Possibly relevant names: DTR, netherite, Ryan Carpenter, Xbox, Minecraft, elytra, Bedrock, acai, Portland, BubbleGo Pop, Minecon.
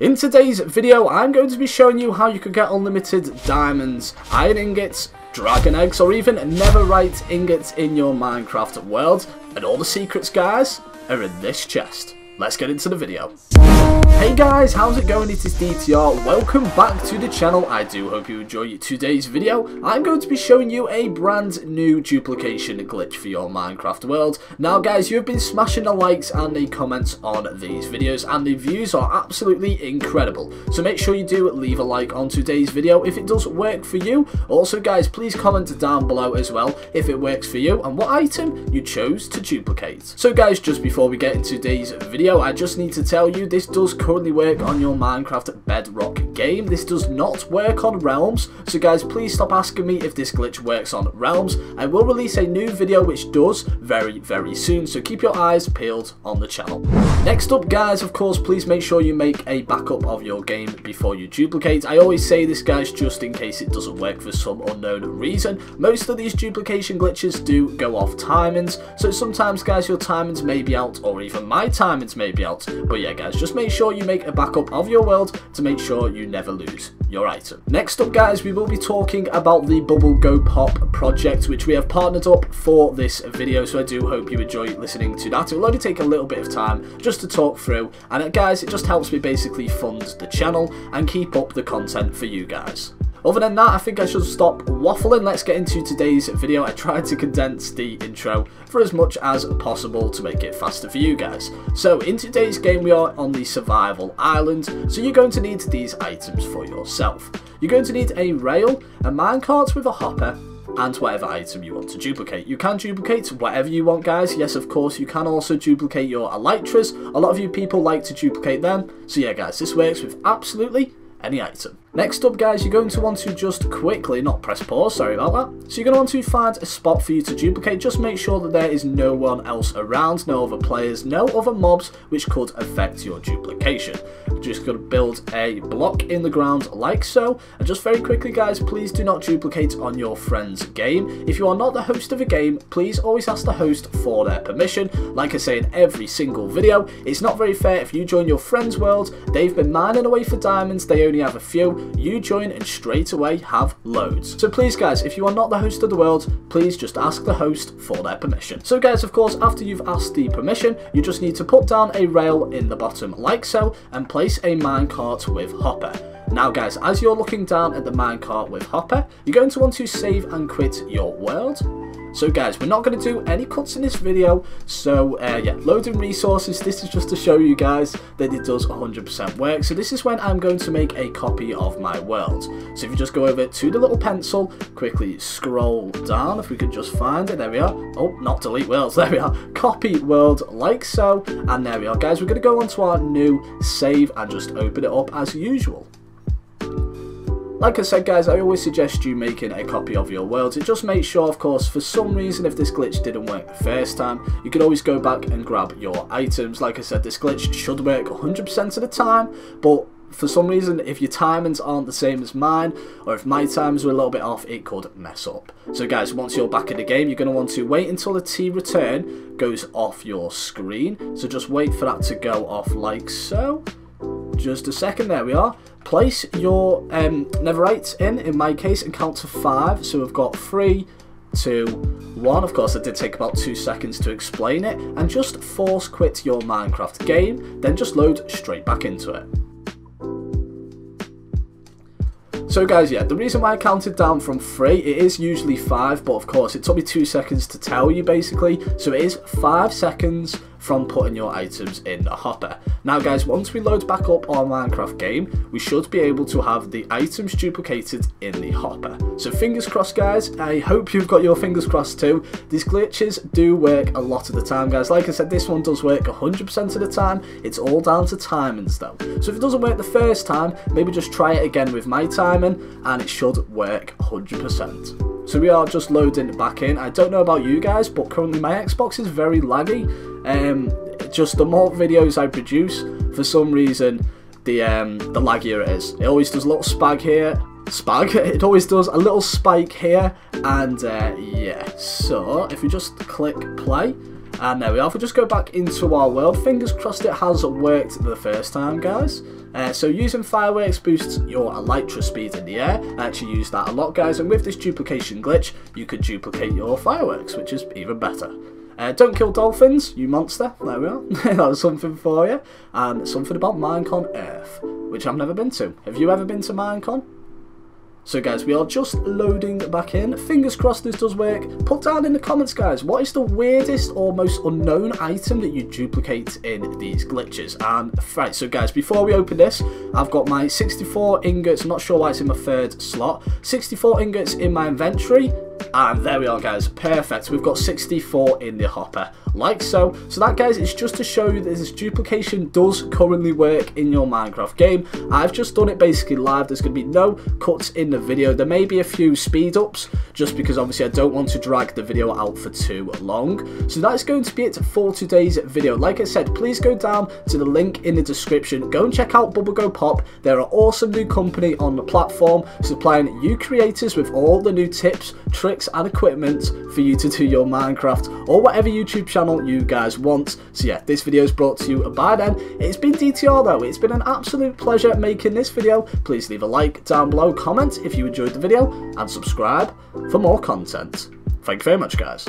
In today's video, I'm going to be showing you how you can get unlimited diamonds, iron ingots, dragon eggs, or even netherite ingots in your Minecraft world. And all the secrets, guys, are in this chest. Let's get into the video. Hey guys, how's it going? It is DTR. Welcome back to the channel. I do hope you enjoy today's video. I'm going to be showing you a brand new duplication glitch for your Minecraft world. Now guys, you've been smashing the likes and the comments on these videos, and the views are absolutely incredible. So make sure you do leave a like on today's video if it does work for you. Also guys, please comment down below as well if it works for you and what item you chose to duplicate. So guys, just before we get into today's video, I just need to tell you this does currently work on your Minecraft Bedrock game. This does not work on Realms, so guys, please stop asking me if this glitch works on Realms. I will release a new video which does very soon, so keep your eyes peeled on the channel. Next up guys, of course, please make sure you make a backup of your game before you duplicate. I always say this guys, just in case it doesn't work for some unknown reason. Most of these duplication glitches do go off timings, so sometimes guys your timings may be out, or even my timings may be out. But yeah guys, just make sure you make a backup of your world to make sure you never lose your item. Next up guys, we will be talking about the BubbleGo Pop project, which we have partnered up for this video, so I do hope you enjoy listening to that. It will only take a little bit of time just to talk through, and guys, it just helps me basically fund the channel and keep up the content for you guys. Other than that, I think I should stop waffling. Let's get into today's video. I tried to condense the intro for as much as possible to make it faster for you guys. So in today's game, we are on the survival island, so you're going to need these items for yourself. You're going to need a rail, a minecart with a hopper, and whatever item you want to duplicate. You can duplicate whatever you want guys, yes of course. You can also duplicate your elytras. A lot of you people like to duplicate them, so yeah guys, this works with absolutely any item. Next up guys, you're going to want to just quickly, not press pause, sorry about that. So you're going to want to find a spot for you to duplicate. Just make sure that there is no one else around, no other players, no other mobs which could affect your duplication. You're just going to build a block in the ground like so. And just very quickly guys, please do not duplicate on your friend's game. If you are not the host of a game, please always ask the host for their permission. Like I say in every single video, it's not very fair if you join your friend's world, they've been mining away for diamonds, they only have a few. You join and straight away have loads. So please guys, if you are not the host of the world, please just ask the host for their permission. So guys, of course, after you've asked the permission, you just need to put down a rail in the bottom like so and place a minecart with hopper. Now guys, as you're looking down at the minecart with hopper, you're going to want to save and quit your world. So guys, we're not going to do any cuts in this video, so yeah, loading resources, this is just to show you guys that it does 100% work. So this is when I'm going to make a copy of my world. So if you just go over to the little pencil, quickly scroll down, if we could just find it, there we are. Oh, not delete worlds, there we are. Copy world like so, and there we are guys. We're going to go on to our new save and just open it up as usual. Like I said guys, I always suggest you making a copy of your worlds. It just makes sure, of course, for some reason if this glitch didn't work the first time, you can always go back and grab your items. Like I said, this glitch should work 100% of the time, but for some reason if your timings aren't the same as mine, or if my times were a little bit off, it could mess up. So guys, once you're back in the game, you're going to want to wait until the T return goes off your screen. So just wait for that to go off like so. Just a second, there we are. Place your netherite in my case, and count to 5. So we've got 3, 2, 1. Of course, it did take about 2 seconds to explain it. And just force quit your Minecraft game, then just load straight back into it. So guys, yeah, the reason why I counted down from 3, it is usually 5, but of course it took me 2 seconds to tell you basically, so it is 5 seconds from putting your items in the hopper. Now guys, once we load back up our Minecraft game, we should be able to have the items duplicated in the hopper. So fingers crossed guys, I hope you've got your fingers crossed too. These glitches do work a lot of the time guys. Like I said, this one does work 100% of the time. It's all down to timings though. So if it doesn't work the first time, maybe just try it again with my time, and it should work 100%. So we are just loading back in. I don't know about you guys, but currently my Xbox is very laggy. Just the more videos I produce, for some reason the laggier it is. It always does a little spag here, it always does a little spike here, and yeah. So if we just click play, and there we are. If we just go back into our world, fingers crossed it has worked the first time guys. So using fireworks boosts your elytra speed in the air. I actually use that a lot, guys, and with this duplication glitch you could duplicate your fireworks, which is even better. Don't kill dolphins, you monster. There we are. That was something for you. And something about Minecon Earth, which I've never been to. Have you ever been to Minecon? So guys, we are just loading back in. Fingers crossed this does work. Put down in the comments, guys, what is the weirdest or most unknown item that you duplicate in these glitches. And right, so guys, before we open this, I've got my 64 ingots. I'm not sure why it's in my third slot. 64 ingots in my inventory. And there we are, guys, perfect. We've got 64 in the hopper, like so. So that, guys, is just to show you that this duplication does currently work in your Minecraft game. I've just done it basically live. There's going to be no cuts in the video. There may be a few speed ups, just because obviously I don't want to drag the video out for too long. So that's going to be it for today's video. Like I said, please go down to the link in the description. Go and check out BubbleGo Pop. They're an awesome new company on the platform, supplying you creators with all the new tips, tricks and equipment for you to do your Minecraft or whatever YouTube channel you guys want. So yeah, this video is brought to you by them. It's been DTR though. It's been an absolute pleasure making this video. Please leave a like down below, comment if you enjoyed the video, and subscribe for more content. Thank you very much, guys.